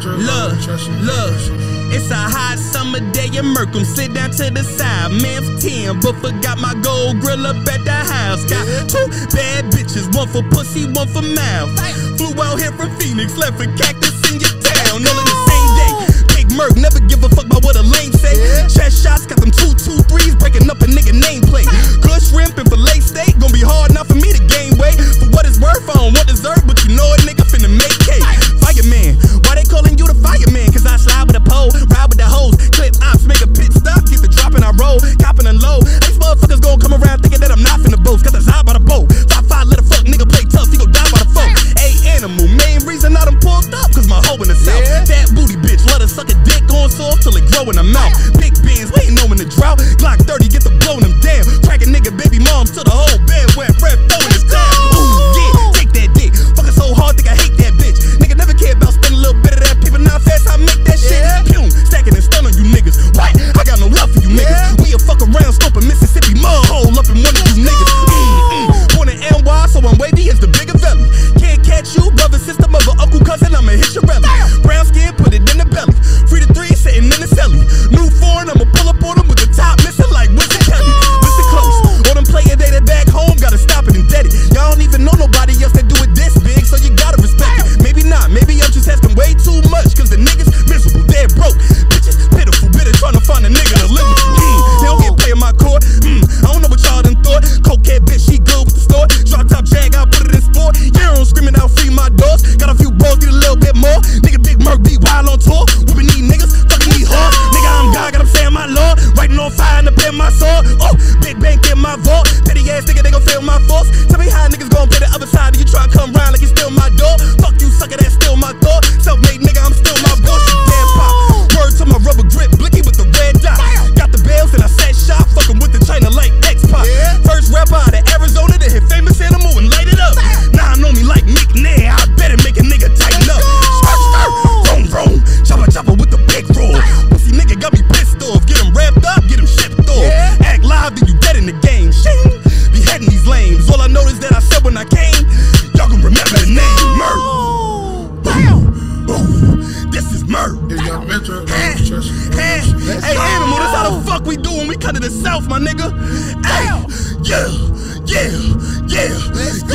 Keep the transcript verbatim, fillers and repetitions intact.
Look, look, it's a hot summer day in Murkemz. Sit down to the side, man for ten, but forgot my gold grill up at the house. Got two bad bitches, one for pussy, one for mouth. Flew out here from Phoenix, left a cactus in your town. All in the same day, Big Murk, never give a fuck about what a lame say. Chest shots, got them two, two, threes, breaking up a nigga nameplate. Good shrimp and filet steak, gon' be hard enough for me to gain weight. For what it's worth, I don't want dessert, but you know a nigga finna make cake. Fireman, why they calling you the fireman? Cause I slide with a pole, ride with the hose, clip ops, make a pit stop, get the drop and I roll, copping and low. These motherfuckers gon' come around thinking that I'm not finna boast, cause I die by the boat. five five, let a fuck nigga play tough, he gon' die by the folk. A animal, main reason I done pulled up, cause my hoe in the south. Fat booty bitch, let her suck a dick on soft till it grow in her mouth. Big beans, we ain't know in the drought. Glock thirty, get the blow in them damn. Crackin' nigga baby moms to the whole band, where Fred Fo in his town. Ooh, yeah, take that dick, fuckin' so hard, think I hate that bitch. Nigga never care about spending a little bit of that paper, now fast I make that shit. Pew, stacking and stun on you niggas. Right, I got no love for you niggas. We a fuck around, stompin' Mississippi mud hole up in one of you niggas. Mm-mm. Born in N Y, so I'm wavy as the bigger belly. Can't catch you, brother, sister, mother, uncle, cousin, I'ma hit your belly. Brown skin, put it in the belly. Free to three, sitting in the celly. New foreign, I'ma pull up on them with the top missing like Winston Kelly. Listen close, all them player they that back home, gotta stop it and dead it. Y'all don't even know nobody else that do it this big, so you gotta respect it. Maybe not, maybe I'm just asking way too much, cause the niggas miserable, dead broke. Bitches pitiful, bitter, trying to find a nigga to live with. Mm, they don't get play in my court. Mm, I don't know what y'all done thought. Cokehead bitch, she good with the store. Drop top jag, I put it in sport. Yeah, I'm screaming out, free my dogs. Got a few balls, need a little bit more. Nigga, Big Murk be wild on tour. Whipping these niggas, fucking these hard. Nigga, I'm God, got him saying my Lord. Writing on fire in the pen, my sword. Oh, Big Bank in my vault. Petty ass nigga, they gon' fail my force. Tell me how niggas gon' play the other side. And you try to come round like you still my door. Fuck you, sucker, that's still my thought. Self-made nigga, I'm still my boss. You damn pop. Word to my rubber grip, blicky with the red dot. Got the bells and I sat shop, fuckin' with the China like X-Pop. First rapper out of Arizona to hit famous animal and light it up. Nah, I know me like Nick Nair, I better make a nigga tighten up. Vroom vroom, chopper chopper with the big roll. Pussy nigga got me pissed off, get him wrapped up, get him shipped off. Act live, then you dead in the game. Shing, be heading these lames. All I know is that I said when I came, y'all can remember the name. Murk, this is Murk. Hey, hey, animal, that's how the fuck we do when we cut to the south, my nigga. Hey, yeah, yeah, yeah.